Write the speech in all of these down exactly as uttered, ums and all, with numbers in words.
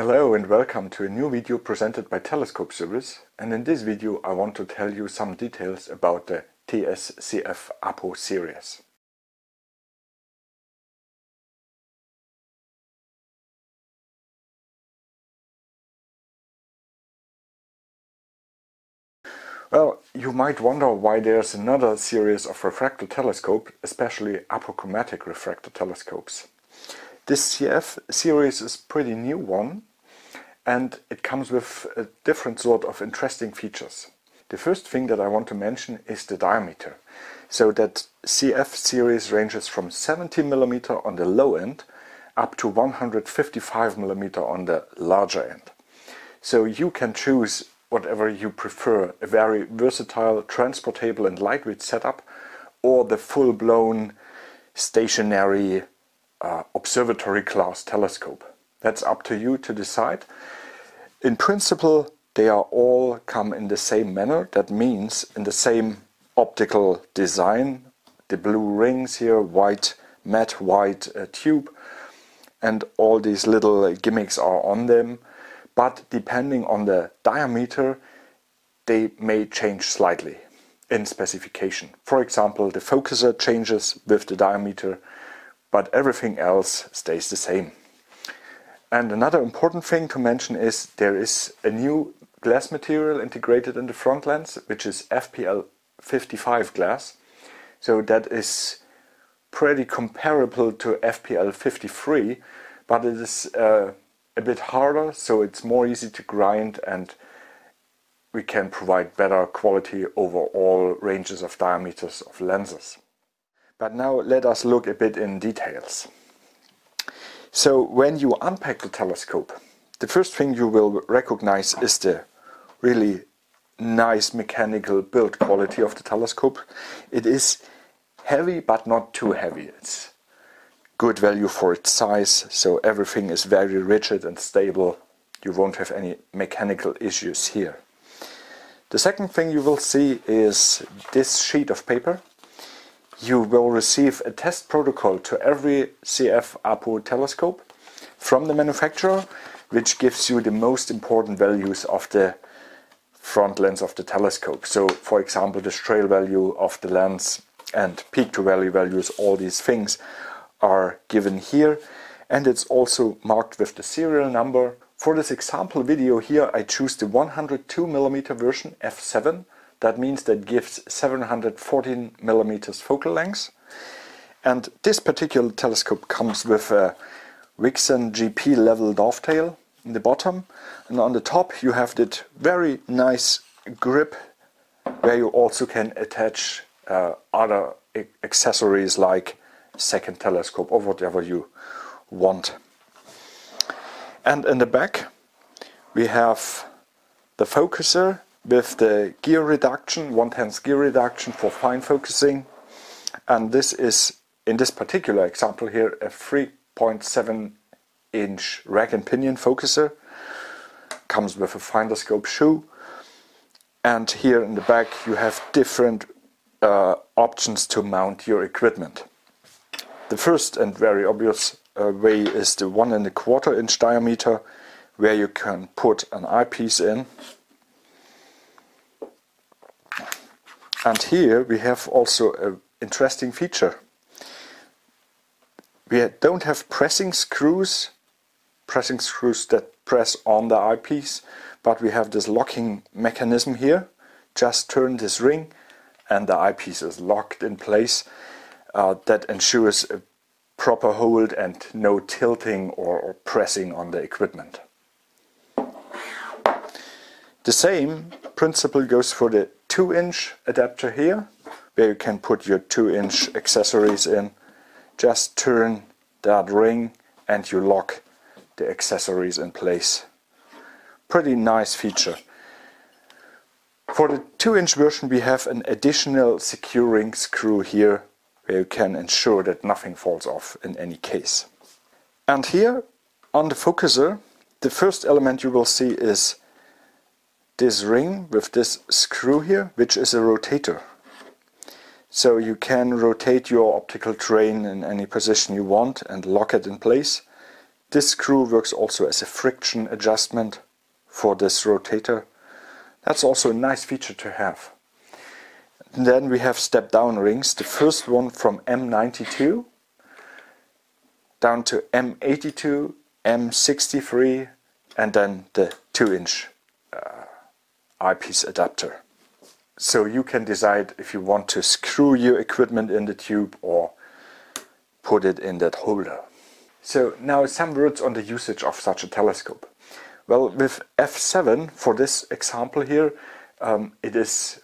Hello and welcome to a new video presented by Telescope Service, and in this video I want to tell you some details about the T S C F A P O series. Well, you might wonder why there's another series of refractor telescopes, especially apochromatic refractor telescopes. This C F series is a pretty new one, and it comes with a different sort of interesting features. The first thing that I want to mention is the diameter. So that C F series ranges from seventy millimeters on the low end up to one hundred fifty-five millimeters on the larger end. So you can choose whatever you prefer, a very versatile, transportable and lightweight setup, or the full-blown stationary uh, observatory class telescope. That's up to you to decide. In principle, they are all come in the same manner. That means in the same optical design, the blue rings here, white, matte white uh, tube, and all these little uh, gimmicks are on them. But depending on the diameter, they may change slightly in specification. For example, the focuser changes with the diameter, but everything else stays the same. And another important thing to mention is there is a new glass material integrated in the front lens, which is F P L fifty-five glass. So that is pretty comparable to F P L fifty-three, but it is uh, a bit harder, so it's more easy to grind and we can provide better quality over all ranges of diameters of lenses. But now let us look a bit in details. So when you unpack the telescope, the first thing you will recognize is the really nice mechanical build quality of the telescope. It is heavy but not too heavy. It's good value for its size, so everything is very rigid and stable. You won't have any mechanical issues here. The second thing you will see is this sheet of paper. You will receive a test protocol to every C F A P O telescope from the manufacturer, which gives you the most important values of the front lens of the telescope. So, for example, the strail value of the lens and peak to valley values, all these things are given here. And it's also marked with the serial number. For this example video here, I choose the one hundred two millimeter version F seven. That means that gives seven hundred fourteen millimeters focal length. And this particular telescope comes with a Vixen G P level dovetail in the bottom. And on the top you have that very nice grip where you also can attach uh, other accessories like second telescope or whatever you want. And in the back we have the focuser with the gear reduction, one-tenth gear reduction for fine focusing, and this is, in this particular example here, a three point seven inch rack and pinion focuser. Comes with a finder scope shoe, and here in the back you have different uh, options to mount your equipment. The first and very obvious uh, way is the one and a quarter inch diameter, where you can put an eyepiece in. And here we have also an interesting feature. We don't have pressing screws, pressing screws that press on the eyepiece, but we have this locking mechanism here. Just turn this ring and the eyepiece is locked in place. Uh, that ensures a proper hold and no tilting or, or pressing on the equipment. The same principle goes for the two inch adapter here, where you can put your two inch accessories in. Just turn that ring and you lock the accessories in place. Pretty nice feature. For the two inch version we have an additional securing screw here, where you can ensure that nothing falls off in any case. And here on the focuser, the first element you will see is this ring with this screw here, which is a rotator. So you can rotate your optical train in any position you want and lock it in place. This screw works also as a friction adjustment for this rotator. That's also a nice feature to have. And then we have step down rings, the first one from M ninety-two down to M eighty-two, M sixty-three, and then the two inch uh, eyepiece adapter. So you can decide if you want to screw your equipment in the tube or put it in that holder. So now some words on the usage of such a telescope. Well, with F seven for this example here, um, it is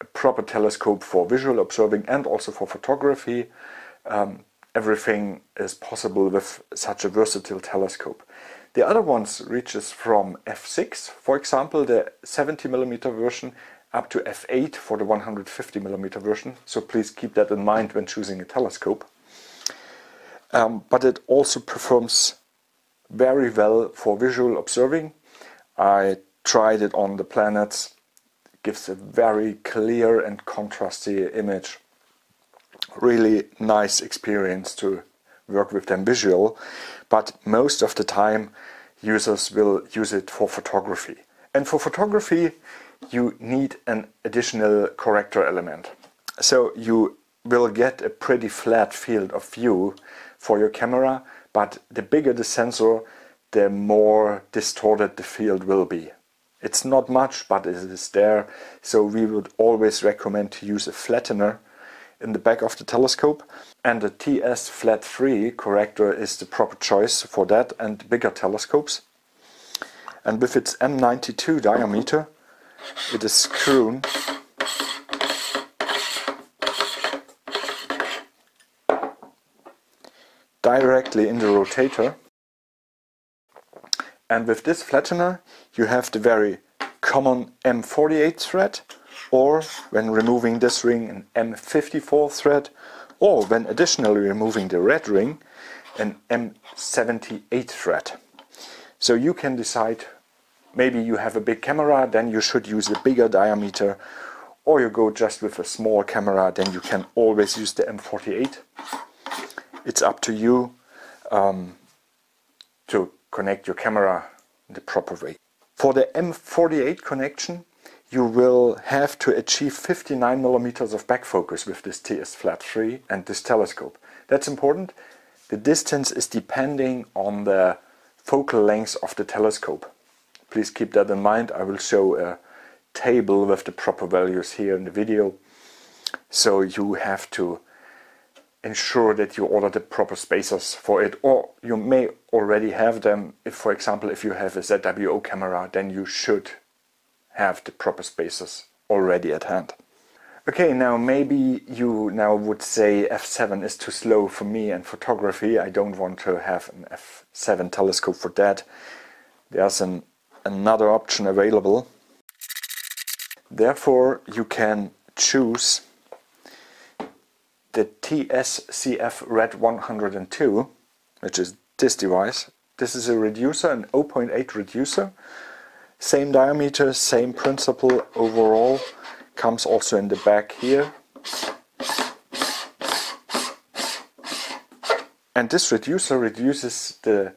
a proper telescope for visual observing and also for photography. Um, everything is possible with such a versatile telescope. The other ones reaches from F six, for example, the seventy millimeter version, up to F eight for the one hundred fifty millimeter version. So please keep that in mind when choosing a telescope. Um, but it also performs very well for visual observing. I tried it on the planets. It gives a very clear and contrasty image. Really nice experience to work with them visual, but most of the time users will use it for photography. And for photography you need an additional corrector element. So you will get a pretty flat field of view for your camera, but the bigger the sensor, the more distorted the field will be. It's not much, but it is there, so we would always recommend to use a flattener in the back of the telescope, and the T S Flat three corrector is the proper choice for that and bigger telescopes. And with its M ninety-two diameter, it is screwn directly in the rotator, and with this flattener you have the very common M forty-eight thread, or when removing this ring an M fifty-four thread, or when additionally removing the red ring an M seventy-eight thread. So you can decide, maybe you have a big camera, then you should use a bigger diameter, or you go just with a small camera, then you can always use the M forty-eight. It's up to you um, to connect your camera in the proper way. For the M forty-eight connection you will have to achieve fifty-nine millimeters of back focus with this T S Flat three and this telescope. That's important. The distance is depending on the focal length of the telescope. Please keep that in mind. I will show a table with the proper values here in the video. So you have to ensure that you order the proper spacers for it, or you may already have them. If, for example, if you have a Z W O camera, then you should have the proper spacers already at hand. Okay, now maybe you now would say F seven is too slow for me and photography. I don't want to have an F seven telescope for that. There's an, another option available. Therefore, you can choose the T S C F Red one hundred two, which is this device. This is a reducer, an zero point eight reducer. Same diameter, same principle overall. Comes also in the back here. And this reducer reduces the,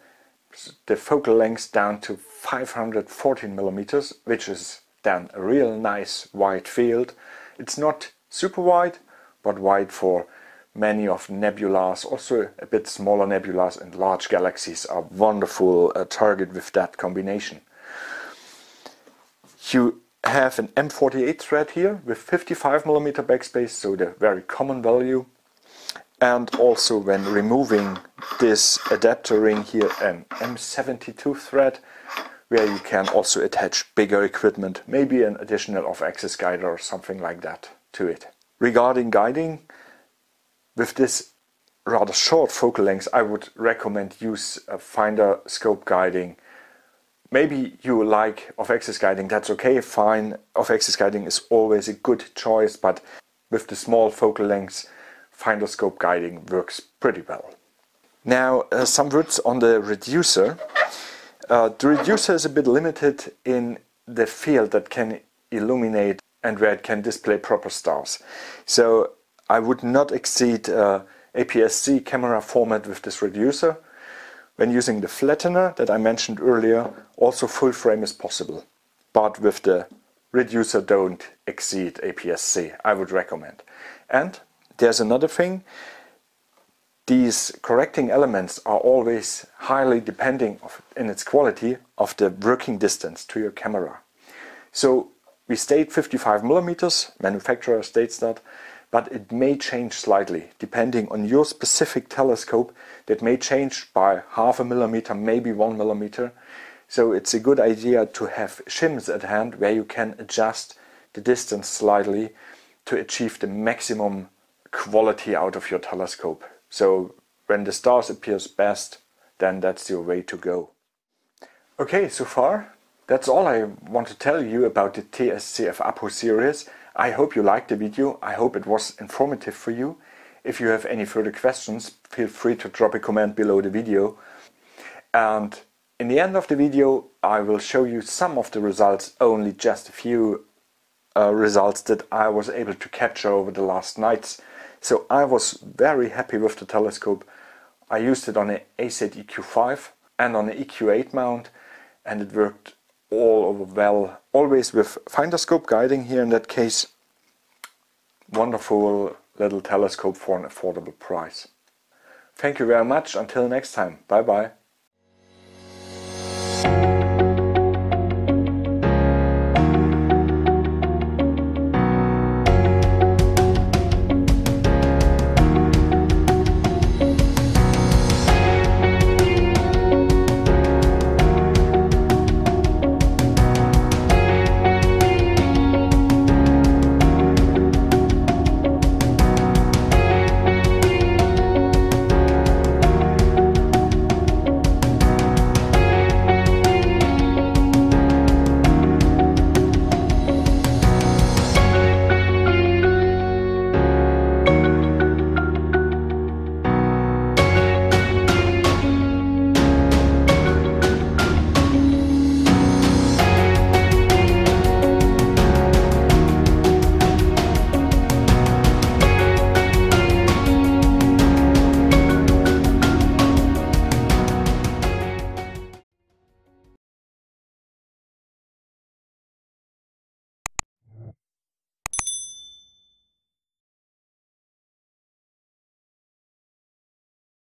the focal length down to five hundred fourteen millimeters, which is then a real nice wide field. It's not super wide, but wide for many of nebulas. Also a bit smaller nebulas and large galaxies are wonderful uh, target with that combination. You have an M forty-eight thread here with fifty-five millimeter backspace, so the very common value. And also when removing this adapter ring here, an M seventy-two thread, where you can also attach bigger equipment, maybe an additional off-axis guider or something like that to it. Regarding guiding, with this rather short focal length, I would recommend use a finder scope guiding. Maybe you like off-axis guiding, that's okay, fine. Off-axis guiding is always a good choice, but with the small focal lengths, finder scope guiding works pretty well. Now, uh, some words on the reducer. Uh, the reducer is a bit limited in the field that can illuminate and where it can display proper stars. So I would not exceed uh, A P S C camera format with this reducer. when using the flattener that I mentioned earlier, also full frame is possible, but with the reducer don't exceed A P S C, I would recommend. And there's another thing, these correcting elements are always highly depending of, in its quality of the working distance to your camera. So we state fifty-five millimeters, manufacturer states that, but it may change slightly depending on your specific telescope. That may change by half a millimeter, maybe one millimeter. So it's a good idea to have shims at hand where you can adjust the distance slightly to achieve the maximum quality out of your telescope. So when the stars appears best, then that's your way to go. Okay, so far that's all I want to tell you about the T S C F A P O series. I hope you liked the video, I hope it was informative for you. If you have any further questions, feel free to drop a comment below the video. And in the end of the video, I will show you some of the results, only just a few uh, results that I was able to capture over the last nights. So I was very happy with the telescope. I used it on an A Z E Q five and on an E Q eight mount, and it worked all over well, always with finder scope guiding here in that case. Wonderful little telescope for an affordable price. Thank you very much, until next time, bye bye.